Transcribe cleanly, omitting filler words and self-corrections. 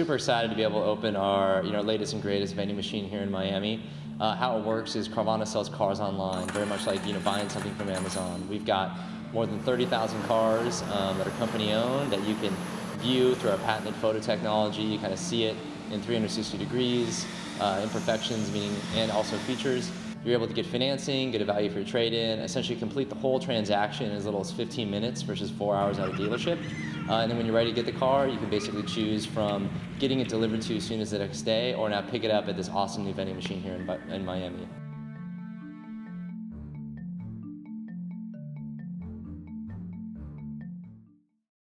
super excited to be able to open our latest and greatest vending machine here in Miami. How it works is Carvana sells cars online, very much like buying something from Amazon. We've got more than 30,000 cars that are company owned that you can view through our patented photo technology. You kind of see it in 360 degrees, imperfections, meaning, and also features. You're able to get financing, get a value for your trade-in, essentially complete the whole transaction in as little as 15 minutes versus 4 hours at a dealership. And then when you're ready to get the car, you can basically choose from getting it delivered to you as soon as the next day or now pick it up at this awesome new vending machine here in Miami.